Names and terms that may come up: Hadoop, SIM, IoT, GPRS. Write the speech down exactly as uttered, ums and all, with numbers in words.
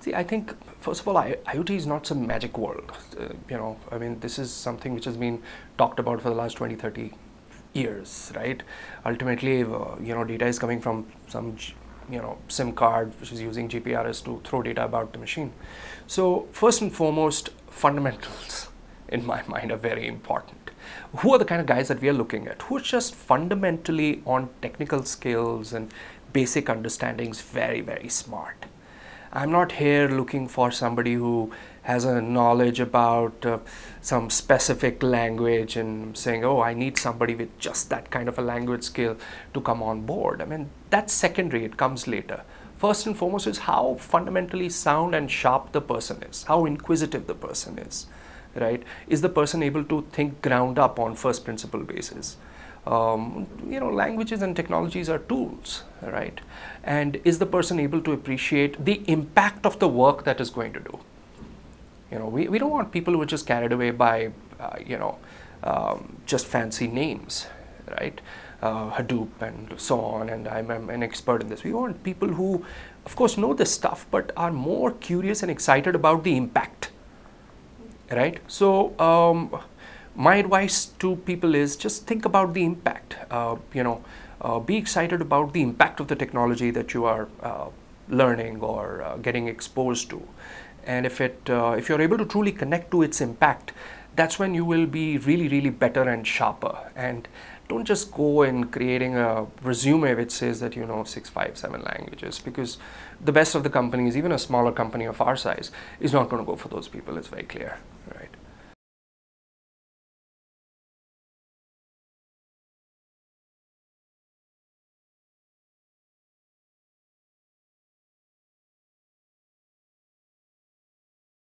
See, I think first of all, I, IoT is not some magic world. Uh, you know, I mean, this is something which has been talked about for the last twenty, thirty years, right? Ultimately, uh, you know, data is coming from some, you know, SIM card which is using G P R S to throw data about the machine. So first and foremost, fundamentals in my mind are very important. Who are the kind of guys that we are looking at? Who are just fundamentally on technical skills and basic understandings very, very smart. I'm not here looking for somebody who has a knowledge about uh, some specific language and saying, oh, I need somebody with just that kind of a language skill to come on board. I mean, that's secondary, it comes later. First and foremost is how fundamentally sound and sharp the person is, how inquisitive the person is, right? Is the person able to think ground up on first principle basis? Um, you know, languages and technologies are tools, right? And is the person able to appreciate the impact of the work that is going to do? You know, we, we don't want people who are just carried away by, uh, you know, um, just fancy names, right? Uh, Hadoop and so on, and I'm, I'm an expert in this. We want people who, of course, know this stuff, but are more curious and excited about the impact, right? So, um, my advice to people is just think about the impact, uh, you know, uh, be excited about the impact of the technology that you are uh, learning or uh, getting exposed to. And if it, uh, if you're able to truly connect to its impact, that's when you will be really, really better and sharper. And don't just go in creating a resume which says that you know six, five, seven languages, because the best of the companies, even a smaller company of our size, is not going to go for those people, it's very clear, right?